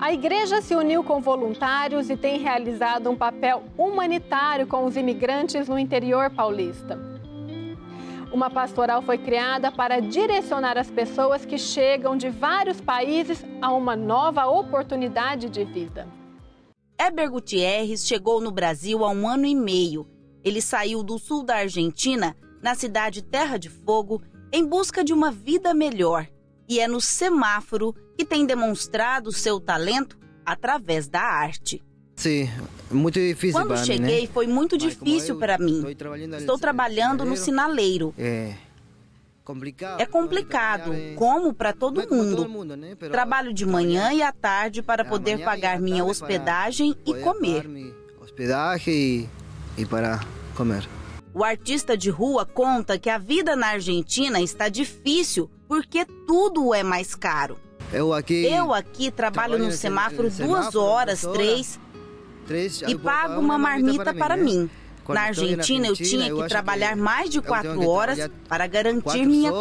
A igreja se uniu com voluntários e tem realizado um papel humanitário com os imigrantes no interior paulista. Uma pastoral foi criada para direcionar as pessoas que chegam de vários países a uma nova oportunidade de vida. Éber Gutierrez chegou no Brasil há 1 ano e meio. Ele saiu do sul da Argentina, na cidade Terra de Fogo, em busca de uma vida melhor. E é no semáforo que tem demonstrado seu talento através da arte. Sim, muito difícil. Quando cheguei, né? Foi muito difícil para mim. Estou trabalhando no sinaleiro. É complicado, como para todo mundo. Trabalho de manhã e à tarde para poder pagar minha hospedagem e comer. O artista de rua conta que a vida na Argentina está difícil porque tudo é mais caro. Eu aqui trabalho no semáforo 2 horas, 3, e pago uma marmita para mim. Na Argentina eu tinha que trabalhar mais de 4 horas para garantir minha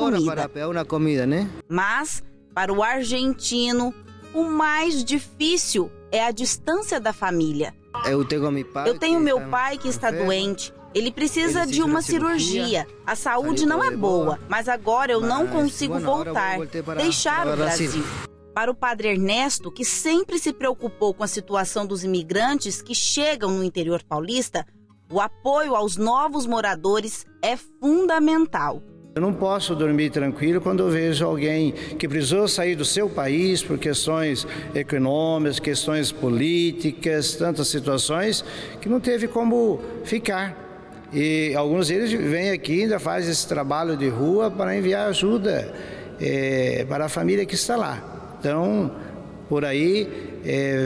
comida. Mas, para o argentino, o mais difícil é a distância da família. Eu tenho meu pai que está doente. Ele precisa de uma cirurgia. A saúde não é boa, mas agora eu não consigo voltar, deixar o Brasil. Para o padre Ernesto, que sempre se preocupou com a situação dos imigrantes que chegam no interior paulista, o apoio aos novos moradores é fundamental. Eu não posso dormir tranquilo quando eu vejo alguém que precisou sair do seu país por questões econômicas, questões políticas, tantas situações que não teve como ficar. E alguns deles vêm aqui e ainda fazem esse trabalho de rua para enviar ajuda para a família que está lá. Então, por aí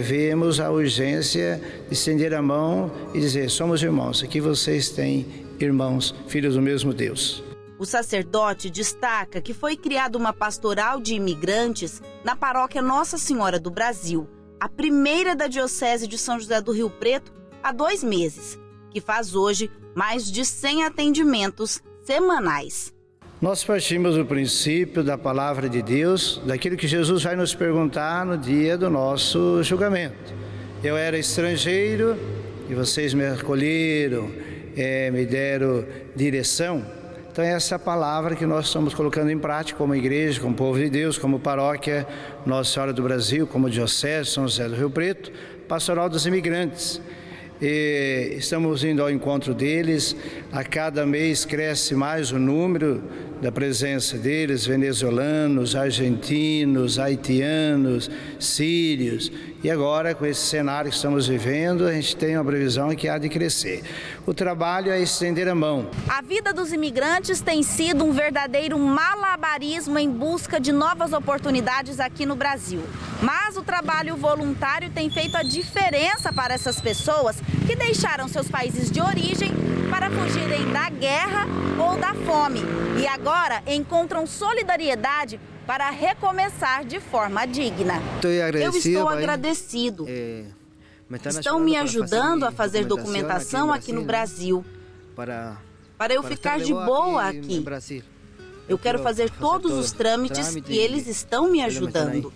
vemos a urgência de estender a mão e dizer: somos irmãos, aqui vocês têm irmãos, filhos do mesmo Deus. O sacerdote destaca que foi criada uma pastoral de imigrantes na paróquia Nossa Senhora do Brasil, a primeira da Diocese de São José do Rio Preto, há 2 meses, que faz hoje mais de 100 atendimentos semanais. Nós partimos do princípio da palavra de Deus, daquilo que Jesus vai nos perguntar no dia do nosso julgamento. Eu era estrangeiro e vocês me acolheram, me deram direção. Então é essa palavra que nós estamos colocando em prática como igreja, como povo de Deus, como paróquia Nossa Senhora do Brasil, como Diocese de São José do Rio Preto, pastoral dos imigrantes. E estamos indo ao encontro deles. A cada mês cresce mais o número da presença deles, venezuelanos, argentinos, haitianos, sírios. E agora, com esse cenário que estamos vivendo, a gente tem uma previsão que há de crescer. O trabalho é estender a mão. A vida dos imigrantes tem sido um verdadeiro malabarismo em busca de novas oportunidades aqui no Brasil. Mas o trabalho voluntário tem feito a diferença para essas pessoas que deixaram seus países de origem para fugirem da guerra ou da fome. E agora encontram solidariedade para recomeçar de forma digna. Eu estou agradecido. Estão me ajudando a fazer documentação aqui no Brasil, para eu ficar de boa aqui. Eu quero fazer todos os trâmites e eles estão me ajudando.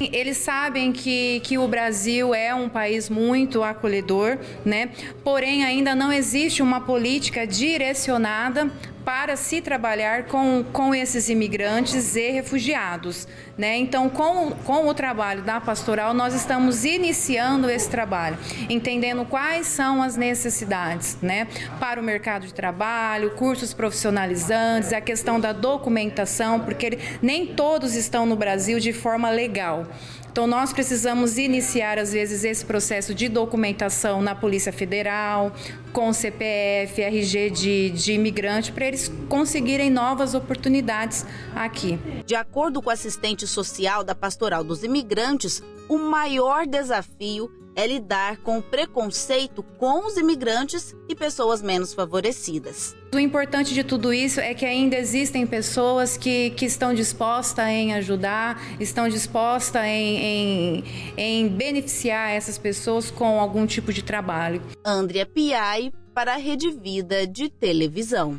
Eles sabem que o Brasil é um país muito acolhedor, né? Porém, ainda não existe uma política direcionada para se trabalhar com esses imigrantes e refugiados, né? Então, com o trabalho da pastoral, nós estamos iniciando esse trabalho, entendendo quais são as necessidades, né? Para o mercado de trabalho, cursos profissionalizantes, a questão da documentação, porque nem todos estão no Brasil de forma legal. Então, nós precisamos iniciar, às vezes, esse processo de documentação na Polícia Federal, com CPF, RG de imigrante, para eles conseguirem novas oportunidades aqui. De acordo com o assistente social da Pastoral dos Imigrantes, o maior desafio é lidar com o preconceito com os imigrantes e pessoas menos favorecidas. O importante de tudo isso é que ainda existem pessoas que estão dispostas em ajudar, estão dispostas em beneficiar essas pessoas com algum tipo de trabalho. Andria Piai, para a Rede Vida de Televisão.